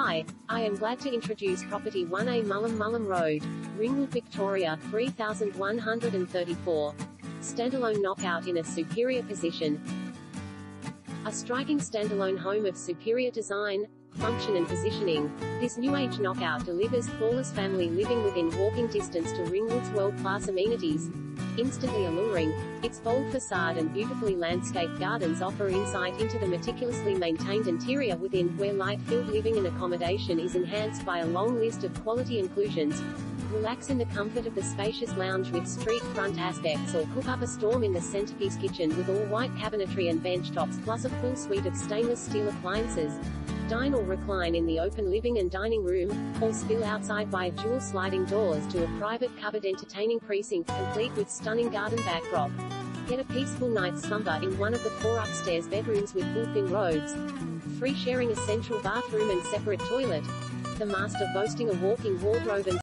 Hi, I am glad to introduce Property 1A Mullum Mullum Road, Ringwood, Victoria, 3134. Standalone knockout in a superior position. A striking standalone home of superior design, function and positioning, this new age knockout delivers flawless family living within walking distance to Ringwood's world-class amenities. Instantly alluring, its bold facade and beautifully landscaped gardens offer insight into the meticulously maintained interior within, where light-filled living and accommodation is enhanced by a long list of quality inclusions. Relax in the comfort of the spacious lounge with street-front aspects, or cook up a storm in the centerpiece kitchen with all-white cabinetry and bench tops, plus a full suite of stainless steel appliances. Dine or recline in the open living and dining room, or spill outside by dual sliding doors to a private covered entertaining precinct, complete with stunning garden backdrop. Get a peaceful night's slumber in one of the four upstairs bedrooms with built-in robes, free sharing a central bathroom and separate toilet, the master boasting a walk-in wardrobe and